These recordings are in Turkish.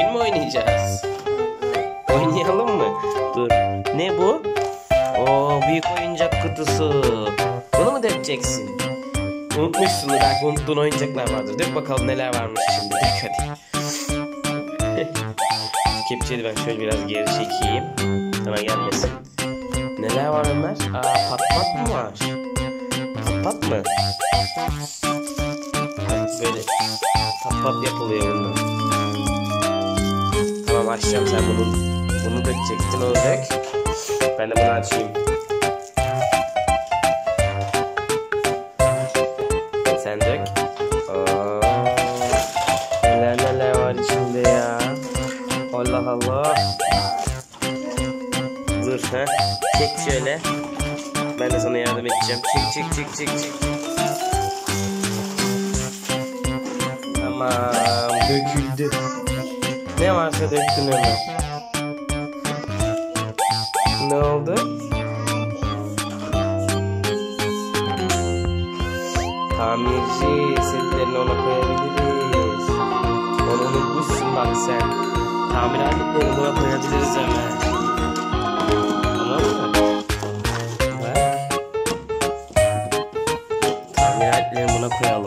Oyun mu oynayacağız? Oynayalım mı? Dur. Ne bu? Oo, büyük oyuncak kutusu. Bunu mu dökeceksin? Unutmuşsun da belki unuttuğun oyuncaklar vardır. Dök bakalım neler varmış şimdi. Dök hadi. Kepçeyi ben şöyle biraz geri çekeyim. Sana gelmesin. Neler var Ömer? Aa, patpat mı var? Patpat mı? Böyle patpat yapılıyor bundan. Tamam açacağım, sen bunu dökecektin, onu dök. Ben de bunu açayım. Sen dök. Aa, neler var içinde ya. Allah Allah. Dur ha. Çek şöyle. Ben de sana yardım edeceğim. Çek. Tamam. Döküldü. Ne varsa döktün Ömer. Ne oldu? Tamirci setlerini ona koyabiliriz. Onu unutmuşsun bak sen. Tamir aletlerini buna koyabiliriz Ömer. Tamam mı? Bak. Tamir aletlerini buna koyalım.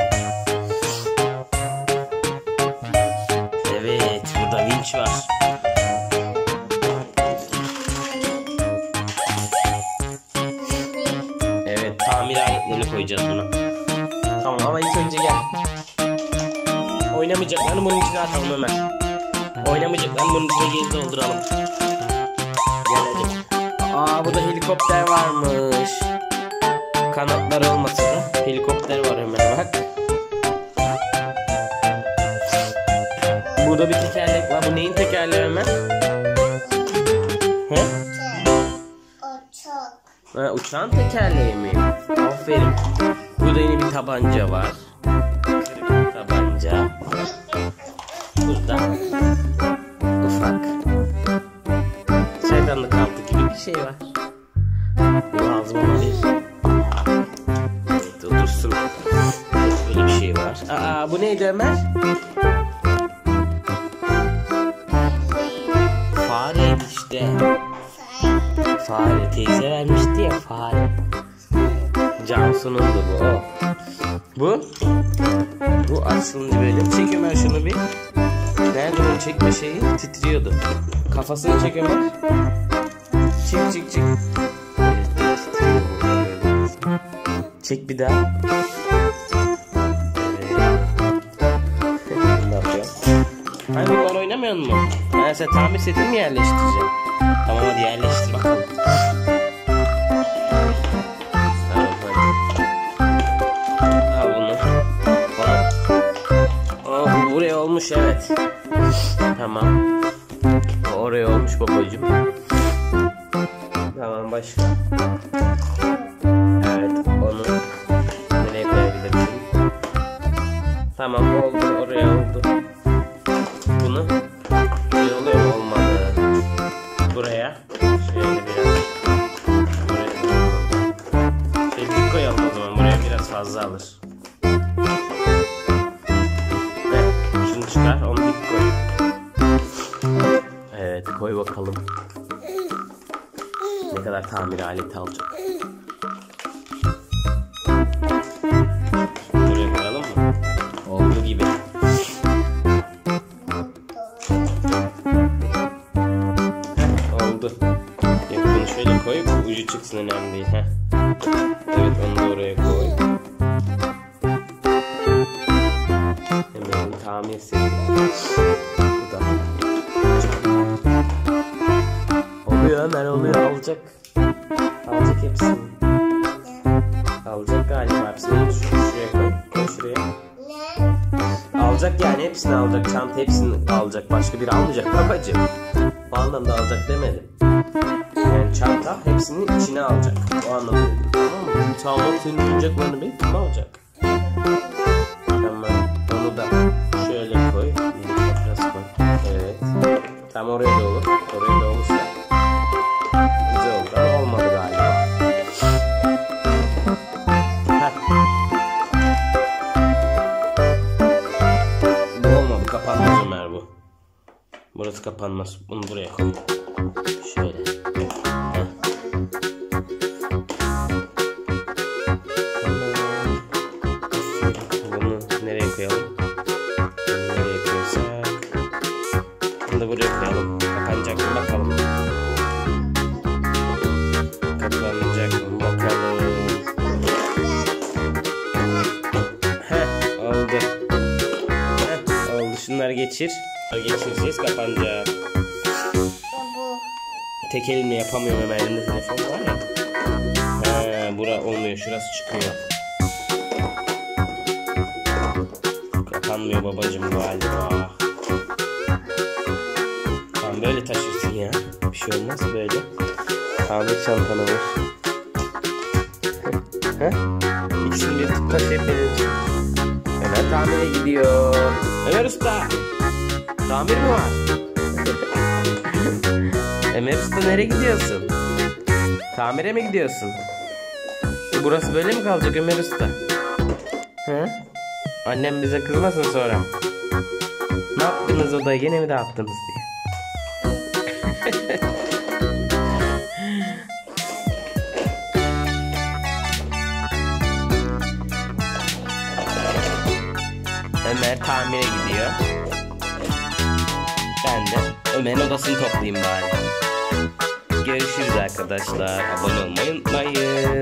Evet, burada vinç var. Evet, tamir aletlerini koyacağız buna. Tamam ama ilk önce gel. Oynamayacaklarını bunun içine atalım Ömer. Oynamayacaklarını bunun içine geri dolduralım. Gel hadi. Aa, burada helikopter varmış. Kanatlar olmasa da helikopter var Ömer bak. Burada bir tekerlek var. Bu neyin tekerleği Ömer? He? Uçak. Ha, uçağın tekerleği mi? Aferin. Burada yine bir tabanca var. Kırık tabanca. Burada ufak şeytanlık altı gibi bir şey var. Bu lazım olabilir. Evet, otursun. Böyle bir şey var. Aa, bu neydi Ömer? Fareydi işte. Fare teyze vermişti ya, fare. Cansu'nun da bu. O. Bu aslında böyle. Çek Ömer şunu bir. Nerede onu çekme şeyi? Titriyordu. Kafasını çek Ömer. Çek. Evet, titriyor. Çek bir daha. Evet. Ne yapıyorsun? Hayır, bunlar oynamıyor mu? Ben size tamir setini mi yerleştireceğim? Tamam hadi yerleştir bakalım. Buraya olmuş, evet. Tamam. Oraya olmuş babacığım. Tamam, başka. Evet, onu nereye koyabilirim? Tamam, oldu, oraya oldu. Bunu böyle oluyor mu? Olmadı. Buraya. Şöyle biraz. Buraya. Şöyle koyalım o zaman. Buraya biraz fazla alır. Çıkar, onu dik koy. Evet, koy bakalım. Ne kadar tamir aleti alacak? Buraya koyalım mı? Olduğu gibi. Oldu. Ya bunu şöyle koy, bu ucu çıksın, önemli değil. Heh. Evet, onu da oraya koy. Tamir seti. Bu da. Oluyor Ömer, oluyor. Alacak hepsini. Alacak galiba hepsini. Şuraya koy. Şuraya. Alacak yani, hepsini alacak. Çanta hepsini alacak. Başka biri almayacak babacığım. O anlamda alacak demedim. Yani çanta hepsinin içine alacak. O anlamda dedim. Tamam mı? Çanta senin oyuncaklarını bir kim alacak? Tamam. Onu da şöyle koy, biraz koy. Evet. Tam oraya da olur. Oraya da olursa güzel olur. Ama olmadı galiba. Bu olmadı. Kapanmaz Ömer bu. Burası kapanmaz. Bunu buraya koy. Şöyle. Bunu nereye koyalım? Nereye koysak? Bunu da buraya koyalım. Kapanacak mı? Bakalım. Kapanacak mı? Bakalım. Heh, oldu. Heh, oldu. Şunları geçir. Geçireceğiz, kapanacak. Tek elimle yapamıyorum, hemen elimde telefon var ya. He, bura olmuyor, şurası çıkıyor. Kapanmıyor babacım galiba. Tamam, böyle taşırsın ya. Bir şey olmaz böyle. Ahmet çantanı var. He? İkisini bir tıkla tepeledim. Ömer tamire gidiyor. Ömer usta. Tamir mi var? Ömer usta nereye gidiyorsun? Tamire mi gidiyorsun? Burası böyle mi kalacak Ömer usta? He? Annem bize kızmasın sonra. Ne yaptınız odayı, gene mi dağıttınız diye. Ömer tamire gidiyor. Ben de Ömer'in odasını toplayayım bari. Görüşürüz arkadaşlar. Abone olmayı unutmayın.